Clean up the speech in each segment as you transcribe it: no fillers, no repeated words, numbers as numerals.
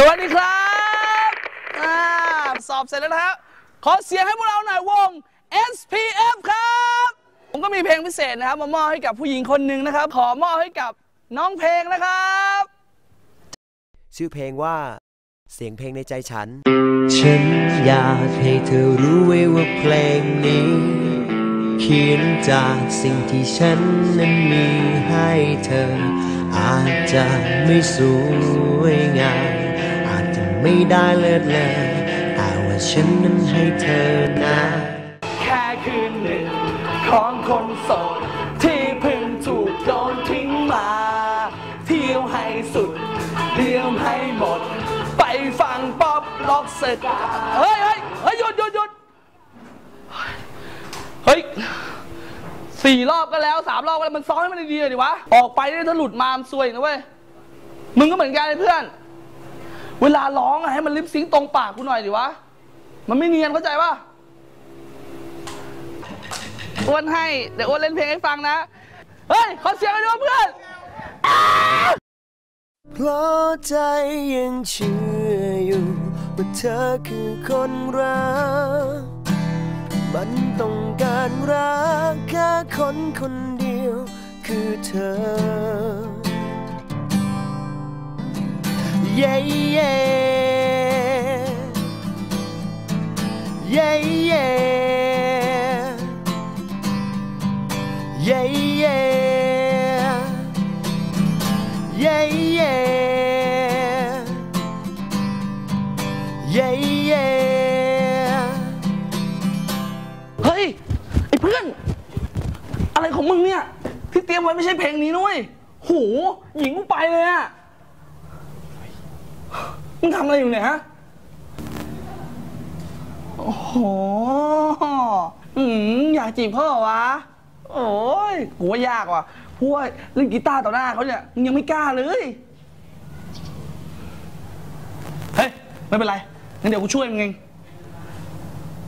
สวัสดีครับสอบเสร็จแล้วนะครับขอเสียงให้พวกเราหน่อยวง SPF ครับผมก็มีเพลงพิเศษนะครับมามอบให้กับผู้หญิงคนหนึ่งนะครับขอมอบให้กับน้องเพลงนะครับชื่อเพลงว่าเสียงเพลงในใจฉันฉันอยากให้เธอรู้ไว้ว่าเพลงนี้เขียนจากสิ่งที่ฉันนั้นมีให้เธออาจจะไม่สวยงามอาจจะไม่ได้เลิศเลอแต่ว่าฉันนั้นให้เธอนะแค่คืนหนึ่งของคนโสดที่เพิ่งถูกโดนทิ้งมาเที่ยวให้สุดเที่ยวให้หมดไปฟังป๊อปล็อกเสร็จเฮ้ยหยุดเฮ้ยสี่รอบก็แล้วสามรอบก็แล้วมันซ้อนให้มันดีๆดิวะออกไปนี่ถ้าหลุดมาซวยนะเว้ยมึงก็เหมือนกันเพื่อนเวลาร้องให้มันลิปซิงตรงปากกูหน่อยดิวะมันไม่เนียนเข้าใจป่ะอ้วนให้เดี๋ยวอ้วนเล่นเพลงให้ฟังนะเฮ้ยขอเสียงให้ด้วยเพื่อนเพราะใจยังเชื่ออยู่ว่าเธอคือคนรักมันต้องการรักแค่คนคนเดียวคือเธอเย่เย่เย่เย่เย่เย่เย่เย่เย่เย่เฮ้ยไอ้เพื่อนอะไรของมึงเนี่ยที่เตรียมไว้ไม่ใช่เพลงนี้นุ้ยโหหญิงกูไปเลยอะมึงทำอะไรอยู่เนี่ยฮะโอ้โหอยากจีบพ่อวะโอ้ยกูว่ายากว่ะพวกเล่นกีตาร์ต่อหน้าเขาเนี่ยมึงยังไม่กล้าเลยเฮ้ยไม่เป็นไรงั้นเดี๋ยวกูช่วยมึงเอง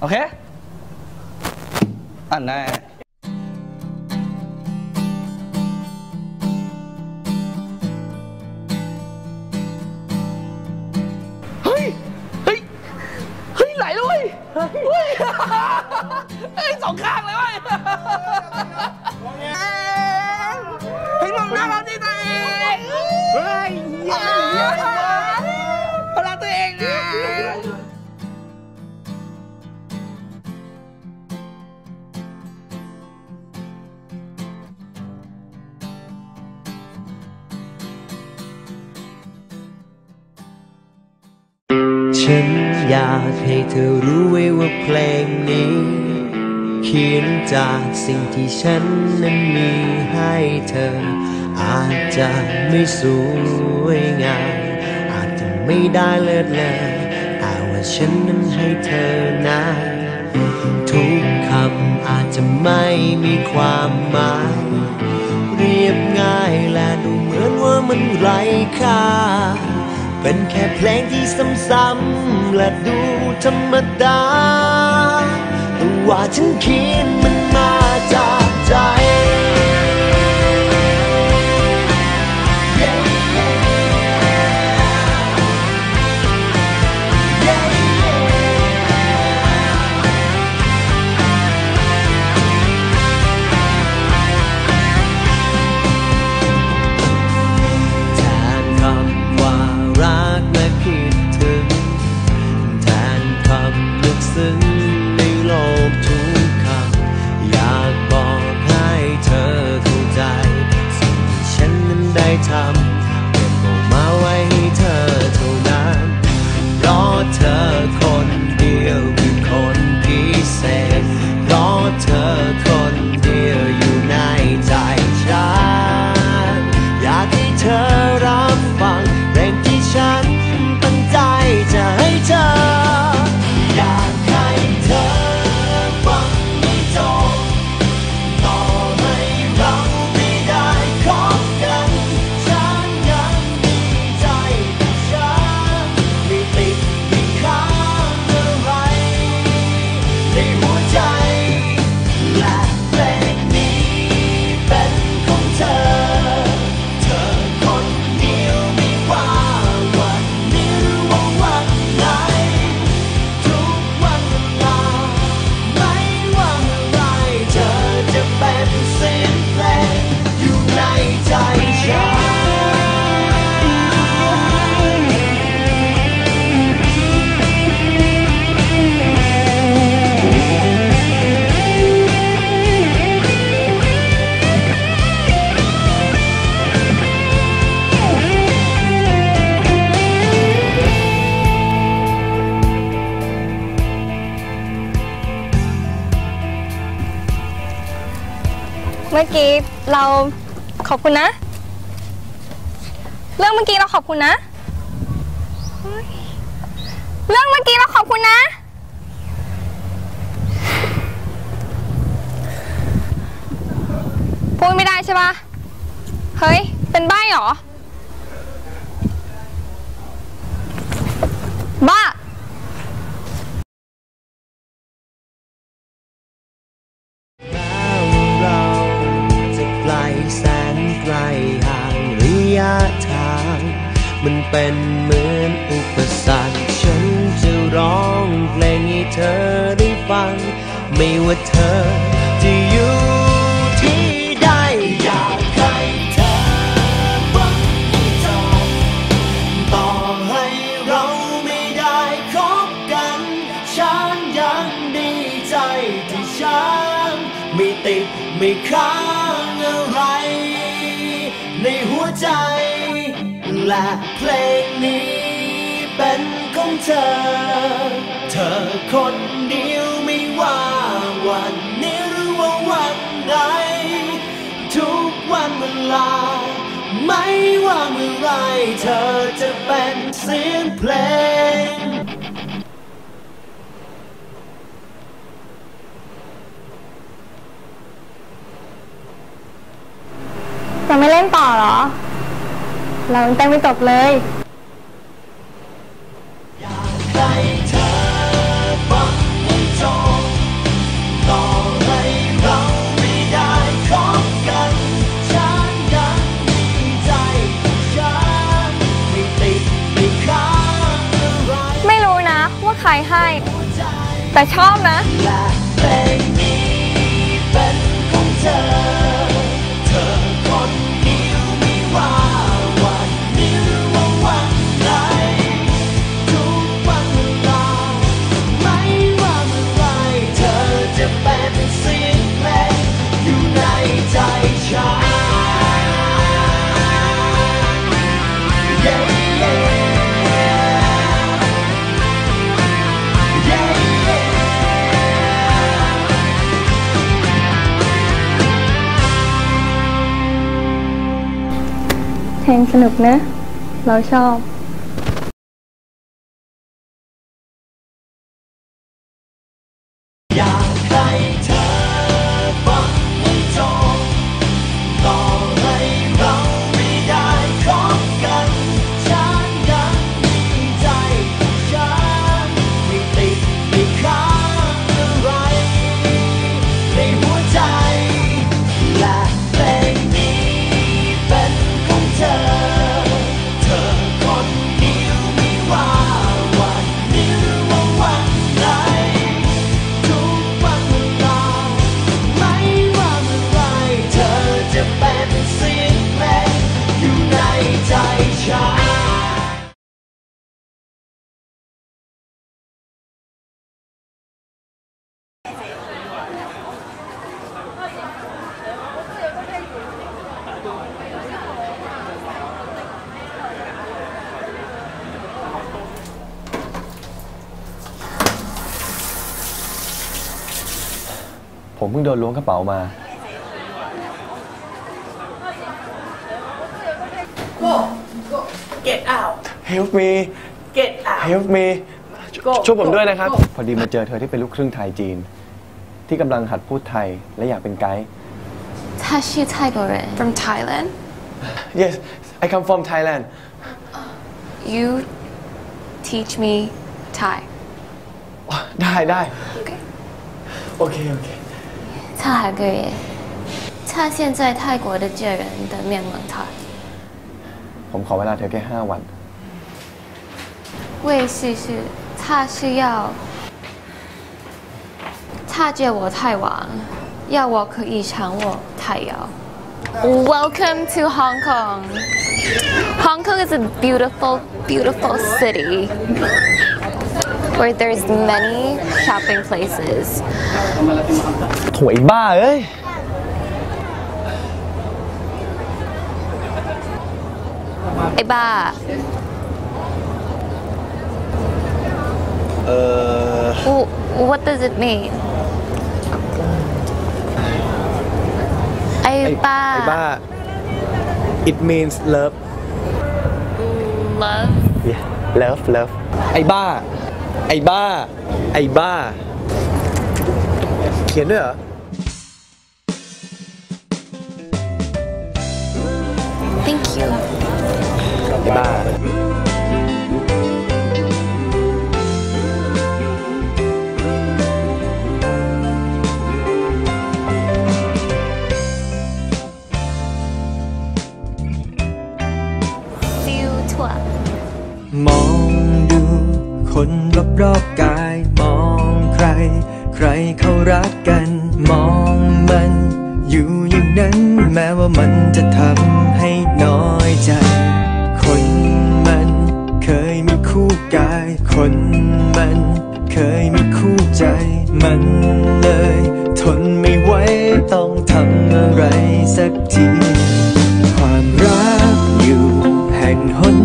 โอเคอันไหนสองข้างเลยเว้ยเฮ้ยมองหน้าเราดีตัวเองเฮ้ยเราตัวเองนะฉันอยากให้เธอรู้ไว้ว่าเพลงนี้เขียนจากสิ่งที่ฉันนั้นมีให้เธออาจจะไม่สวยงามอาจจะไม่ได้เลิศเลอแต่ว่าฉันนั้นให้เธอนะทุกคำอาจจะไม่มีความหมายเรียบง่ายและดูเหมือนว่ามันไร้ค่าเป็นแค่เพลงที่ซ้ำๆและดูธรรมดาแต่ว่าฉันเขียนมันมาจากใจ เมื่อกี้เราขอบคุณนะเรื่องเมื่อกี้เราขอบคุณนะเรื่องเมื่อกี้เราขอบคุณนะพูดไม่ได้ใช่ปะเฮ้ยเป็นใบ้เหรอบ้าแสนไกลห่างระยะทางมันเป็นเหมือนอุปสรรคฉันจะร้องเพลงให้เธอได้ฟังไม่ว่าเธอจะอยู่ที่ใดอยากให้เธอฟังให้จบต่อให้เราไม่ได้คบกันฉันยังดีใจที่ฉันไม่ติดไม่ค้างอะไรในหัวใจและเพลงนี้เป็นของเธอเธอคนเดียวไม่ว่าวันนี้หรือว่าวันไหนทุกวันเวลาไม่ว่าเมื่อไรเธอจะเป็นเสียงเพลงเราไม่เล่นต่อหรอเราเต้นไม่จบเลยอยากให้เธอฟังให้จบต่อให้เราไม่ได้คบกันฉันยังมีใจฉันไม่ติดไม่ค้างอะไรไม่รู้นะว่าใครให้แต่ชอบนะเพลงสนุกนะเราชอบอยากให้เธอฟังให้จบต่อให้เราไม่ได้คบกันฉันยังมีใจฉันไม่ติดไม่ค้างอะไรในหัวใจและเพลงนี้เป็นของเธอเธอคนเดียวไม่ว่าวันนี้หรือว่าวันไหนทุกวันเวลาไม่ว่าเมื่อไรเธอจะเป็นเสียงเพลงอยู่ในใจฉันผมเพิ่งโดนล้วงกระเป๋ามาGo Get out Help me Get out Help me ช่วยผมด้วยนะครับพอดีมาเจอเธอที่เป็นลูกครึ่งไทยจีนที่กำลังหัดพูดไทยและอยากเป็นไกด์她是泰国人 From Thailand Yes I come from Thailand You teach me Thai ได้ Okay他还可以，他现在泰国的这人的面貌他。我们考完了，他给5万。为试试，他是要，他叫我泰王，要我可以尝我泰肴。Welcome to Hong Kong. Hong Kong is a beautiful city. Where there's many shopping places. โถยบ้าเอ้ยไอ้บ้าWhat does it mean? I ไอ้บ้า it means love love yeah love love ไอ้บ้าเขียนด้วยเหรอ thank you ไอ้บ้ามองดูคนรอบๆกายมองใครเขารักกันมองมันอยู่อย่างนั้นแม้ว่ามันจะทำให้น้อยใจคนมันเคยมีคู่กายคนมันเคยมีคู่ใจมันเลยทนไม่ไหวต้องทำอะไรสักทีความรักอยู่แห่งหน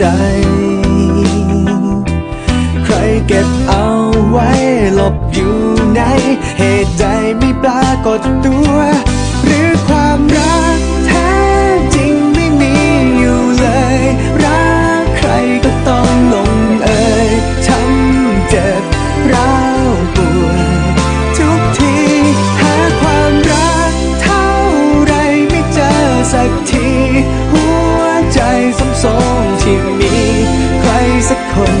ใดใครเก็บเอาไว้หลบอยู่ในเหตุใดไม่ปรากฏตัวหรือความรักแท้จริงไม่มีอยู่เลยรักใครก็ต้องลงเอ่ยช้ำเจ็บร้าวปวดทุกทีหาความรักเท่าไรไม่เจอสักทีหัวใจสับสนที่มีใครสักคน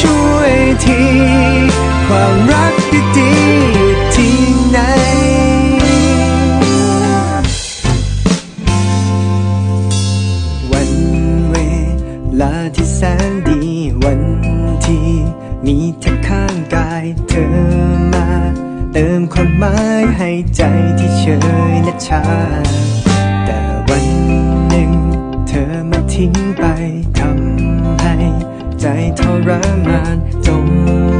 ช่วยทีความรักดีๆที่ไหนวันเวลาที่แสนดีวันที่มีเธอข้างกายเธอมาเติมความหมายให้ใจที่เฉยและชาแต่วันหนึ่งเธอมาทิ้งไปทำให้ใจทรมานจม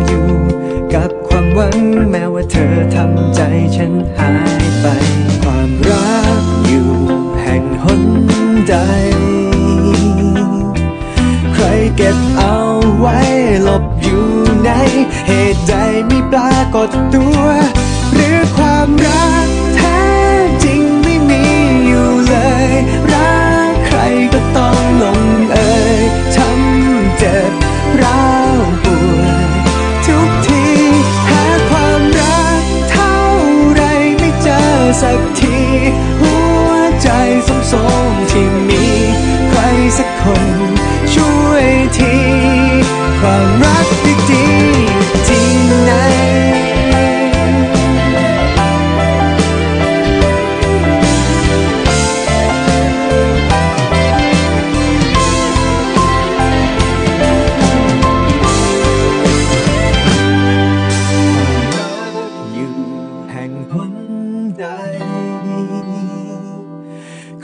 อยู่กับความหวังแม้ว่าเธอทำใจฉันหายไปความรักอยู่แห่งหนใดใครเก็บเอาไว้หลบอยู่ในเหตุใดไม่ปรากฏตัวหรือความรักแท้จริงไม่มีอยู่เลยรักใครก็ต้องลงเอยช้ำเจ็บร้าวปวดทุกทีหาความรักเท่าไรไม่เจอสักทีหัวใจสมสมที่มีใครสักคนช่วยทีความรักดีๆที่ไหน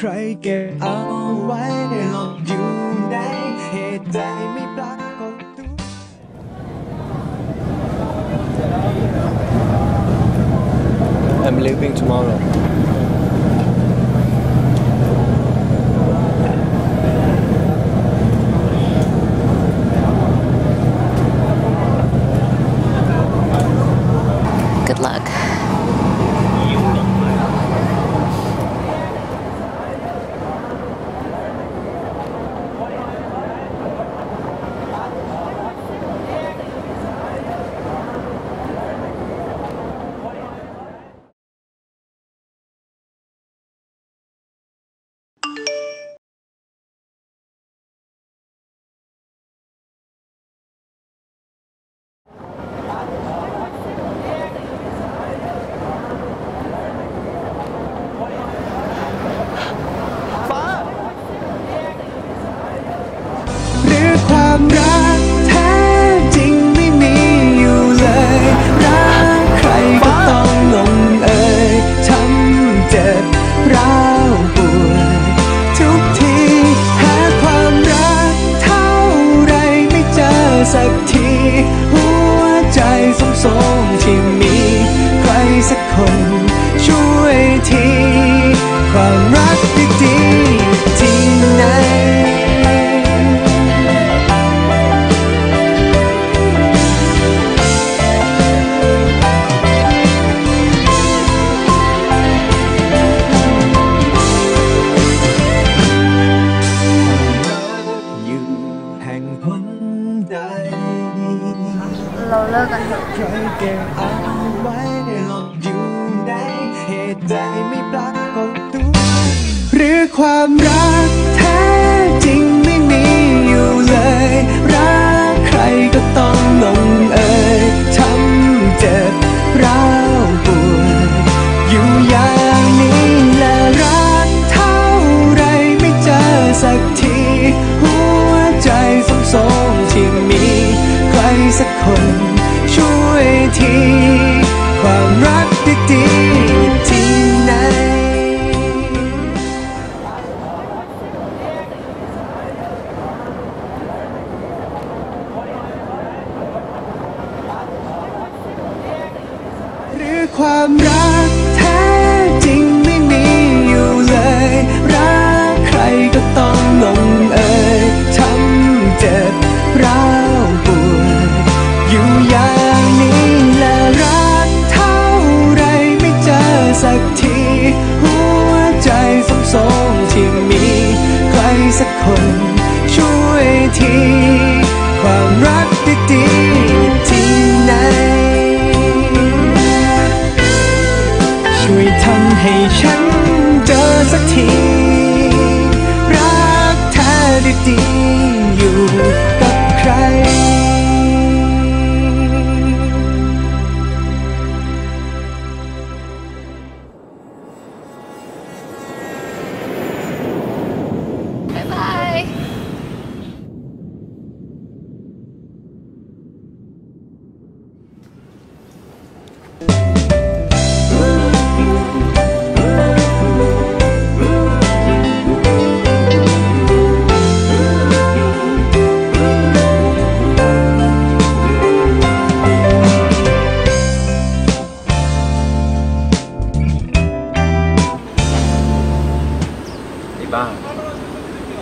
ใครเก็บเอาไว้หลบอยู่ในเหตุใดไม่ปรากฏตัว I'm leaving tomorrow ความรักแท้จริงไม่มีอยู่เลยรักใครก็ต้องลงเอ่ยช้ำเจ็บร้าวปวดทุกทีหาความรักเท่าไรไม่เจอสักทีหัวใจสมสมที่มีใครสักคนช่วยทีความรักดีๆที่ไหน ใครเก็บเอาไว้หลบอยู่ในเหตุใจไม่ปรากฏตัวหรือความรักแท้จริงไม่มีอยู่เลยรักใครก็ต้องลงเอ่ยช้ำเจ็บร้าวปวดอยู่อย่างนี้และรักเท่าไรไม่เจอสักทีหัวใจสองที่มีใครสักคนช่วยทีความรักดีๆที่ไหนหรือความรักแท้จริงไม่มีอยู่เลยรักใครก็ต้องลงเอยช้ำเจ็บร้าวปวดอยู่อย่างนี้และรักเท่าไรไม่เจอสักทีหัวใจสองที่มีใครสักคนช่วยทีความรักดีๆที่ไหนช่วยทำให้ฉันเจอสักทีรักแท้ดีๆอยู่กับใคร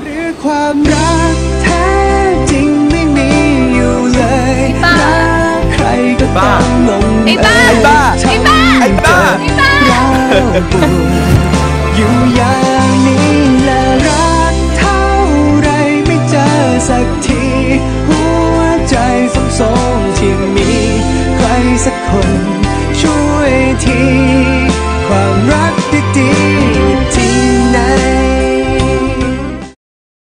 หรือความรักแท้จริงไม่มีอยู่เลยรักใครก็ต้องลงเอ่ยช้ำเจ็บร้าวปวดอยู่อย่างนี้และรักเท่าไรไม่เจอสักทีหัวใจสองที่มีใครสักคนช่วยทีความรักดีๆ